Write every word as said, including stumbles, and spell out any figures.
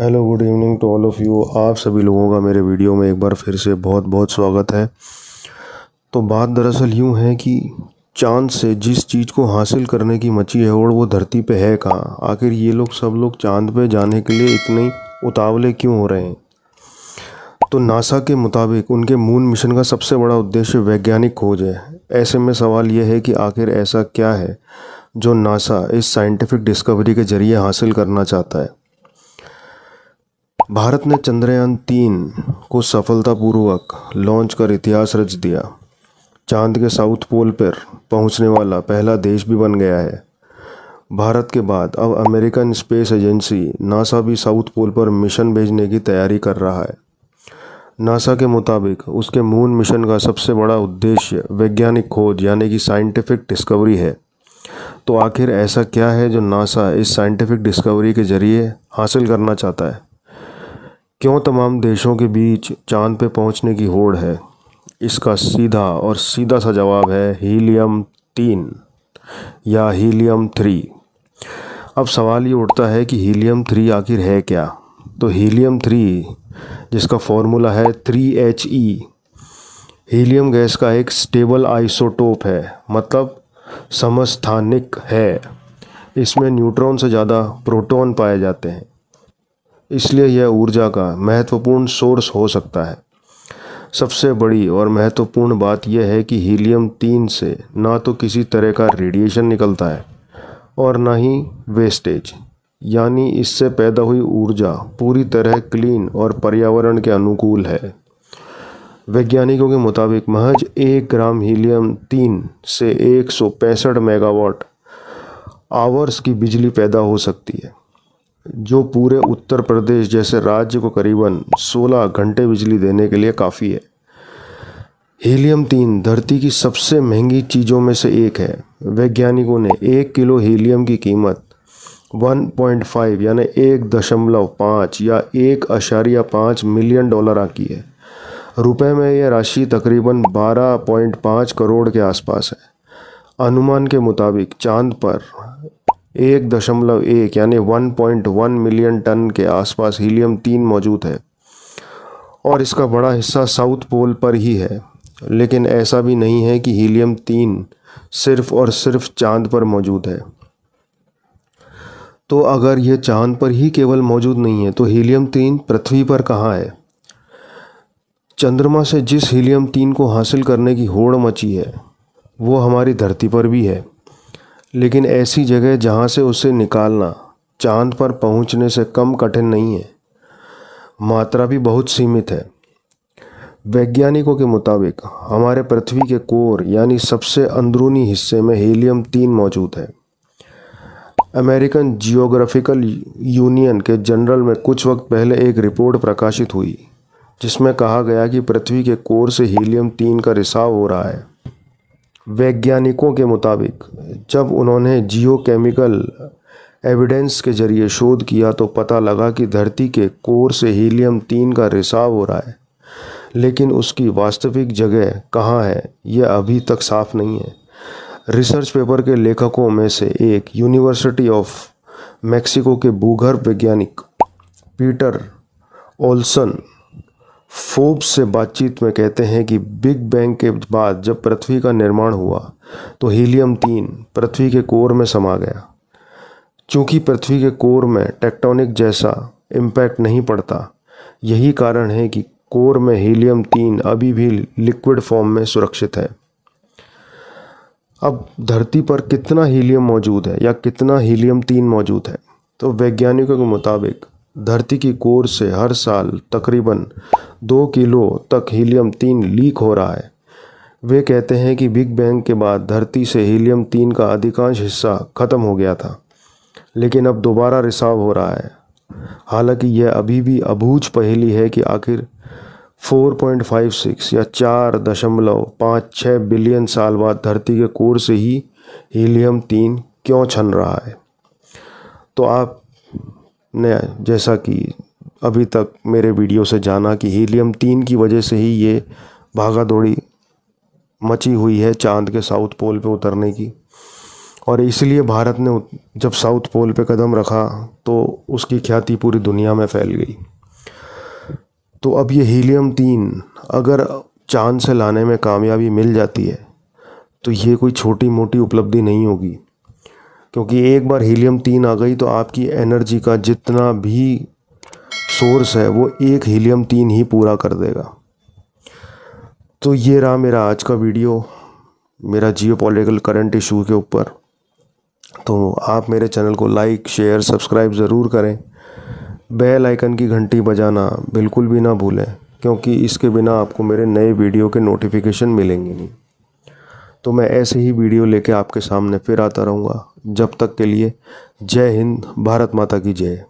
Hello good evening to all of you. आप सभी लोगों का मेरे वीडियो में एक बार फिर से बहुत बहुत स्वागत है। तो बात दरअसल यूँ है कि चांद से जिस चीज़ को हासिल करने की मची है और वो धरती पे है कहाँ। आखिर ये लोग सब लोग चांद पे जाने के लिए इतने उतावले क्यों हो रहे हैं। तो नासा के मुताबिक उनके मून मिशन का सबसे बड़ा उद्देश्य वैज्ञानिक खोज है। ऐसे में सवाल यह है कि आखिर ऐसा क्या है जो नासा इस साइंटिफिक डिस्कवरी के जरिए हासिल करना चाहता है। भारत ने चंद्रयान तीन को सफलतापूर्वक लॉन्च कर इतिहास रच दिया। चांद के साउथ पोल पर पहुंचने वाला पहला देश भी बन गया है। भारत के बाद अब अमेरिकन स्पेस एजेंसी नासा भी साउथ पोल पर मिशन भेजने की तैयारी कर रहा है। नासा के मुताबिक उसके मून मिशन का सबसे बड़ा उद्देश्य वैज्ञानिक खोज यानी कि साइंटिफिक डिस्कवरी है। तो आखिर ऐसा क्या है जो नासा इस साइंटिफिक डिस्कवरी के जरिए हासिल करना चाहता है। क्यों तमाम देशों के बीच चांद पे पहुंचने की होड़ है। इसका सीधा और सीधा सा जवाब है हीलियम तीन या हीलियम थ्री। अब सवाल ये उठता है कि हीलियम थ्री आखिर है क्या। तो हीलियम थ्री जिसका फॉर्मूला है three H E, helium gas का एक स्टेबल आइसोटोप है, मतलब समस्थानिक है। इसमें न्यूट्रॉन से ज़्यादा प्रोटॉन पाए जाते हैं, इसलिए यह ऊर्जा का महत्वपूर्ण सोर्स हो सकता है। सबसे बड़ी और महत्वपूर्ण बात यह है कि हीलियम तीन से ना तो किसी तरह का रेडिएशन निकलता है और ना ही वेस्टेज, यानी इससे पैदा हुई ऊर्जा पूरी तरह क्लीन और पर्यावरण के अनुकूल है। वैज्ञानिकों के मुताबिक महज एक ग्राम हीलियम तीन से एक सौ पैंसठ मेगावाट आवर्स की बिजली पैदा हो सकती है, जो पूरे उत्तर प्रदेश जैसे राज्य को करीबन सोलह घंटे बिजली देने के लिए काफ़ी है। हीलियम तीन धरती की सबसे महंगी चीज़ों में से एक है। वैज्ञानिकों ने एक किलो हीलियम की कीमत वन पॉइंट फाइव यानी एक दशमलव पाँच या एक अशारिया पाँच मिलियन डॉलर आकी है। रुपए में यह राशि तकरीबन बारह पॉइंट पाँच करोड़ के आसपास है। अनुमान के मुताबिक चांद पर एक दशमलव एक यानी one point one million ton के आसपास हीलियम तीन मौजूद है और इसका बड़ा हिस्सा साउथ पोल पर ही है। लेकिन ऐसा भी नहीं है कि हीलियम तीन सिर्फ और सिर्फ चांद पर मौजूद है। तो अगर यह चांद पर ही केवल मौजूद नहीं है तो हीलियम तीन पृथ्वी पर कहाँ है। चंद्रमा से जिस हीलियम तीन को हासिल करने की होड़ मची है वो हमारी धरती पर भी है, लेकिन ऐसी जगह जहाँ से उसे निकालना चांद पर पहुँचने से कम कठिन नहीं है। मात्रा भी बहुत सीमित है। वैज्ञानिकों के मुताबिक हमारे पृथ्वी के कोर यानी सबसे अंदरूनी हिस्से में हीलियम तीन मौजूद है। अमेरिकन जियोग्राफिकल यूनियन के जनरल में कुछ वक्त पहले एक रिपोर्ट प्रकाशित हुई जिसमें कहा गया कि पृथ्वी के कोर से हीलियम तीन का रिसाव हो रहा है। वैज्ञानिकों के मुताबिक जब उन्होंने जियोकेमिकल एविडेंस के जरिए शोध किया तो पता लगा कि धरती के कोर से हीलियम तीन का रिसाव हो रहा है, लेकिन उसकी वास्तविक जगह कहाँ है यह अभी तक साफ नहीं है। रिसर्च पेपर के लेखकों में से एक यूनिवर्सिटी ऑफ मेक्सिको के भूगर्भ वैज्ञानिक पीटर ओल्सन फोर्ब्स से बातचीत में कहते हैं कि बिग बैंग के बाद जब पृथ्वी का निर्माण हुआ तो हीलियम तीन पृथ्वी के कोर में समा गया। चूँकि पृथ्वी के कोर में टेक्टोनिक जैसा इम्पैक्ट नहीं पड़ता, यही कारण है कि कोर में हीलियम तीन अभी भी लिक्विड फॉर्म में सुरक्षित है। अब धरती पर कितना हीलियम मौजूद है या कितना हीलियम तीन मौजूद है। तो वैज्ञानिकों के मुताबिक धरती की कोर से हर साल तकरीबन दो किलो तक हीलियम तीन लीक हो रहा है। वे कहते हैं कि बिग बैंग के बाद धरती से हीलियम तीन का अधिकांश हिस्सा ख़त्म हो गया था, लेकिन अब दोबारा रिसाव हो रहा है। हालांकि यह अभी भी अबूझ पहेली है कि आखिर चार पॉइंट पाँच छह या चार दशमलव पाँच छह बिलियन साल बाद धरती के कोर से ही हीलियम तीन क्यों छन रहा है। तो आप ने जैसा कि अभी तक मेरे वीडियो से जाना कि हीलियम तीन की वजह से ही ये भागा दौड़ी मची हुई है चांद के साउथ पोल पे उतरने की और इसलिए भारत ने जब साउथ पोल पे कदम रखा तो उसकी ख्याति पूरी दुनिया में फैल गई। तो अब ये हीलियम तीन अगर चांद से लाने में कामयाबी मिल जाती है तो ये कोई छोटी मोटी उपलब्धि नहीं होगी, क्योंकि एक बार हीलियम तीन आ गई तो आपकी एनर्जी का जितना भी सोर्स है वो एक हीलियम तीन ही पूरा कर देगा। तो ये रहा मेरा आज का वीडियो, मेरा जियोपॉलिटिकल करंट इशू के ऊपर। तो आप मेरे चैनल को लाइक शेयर सब्सक्राइब ज़रूर करें, बेल आइकन की घंटी बजाना बिल्कुल भी ना भूलें, क्योंकि इसके बिना आपको मेरे नए वीडियो के नोटिफिकेशन मिलेंगे नहीं। तो मैं ऐसे ही वीडियो लेके आपके सामने फिर आता रहूँगा। जब तक के लिए जय हिंद, भारत माता की जय।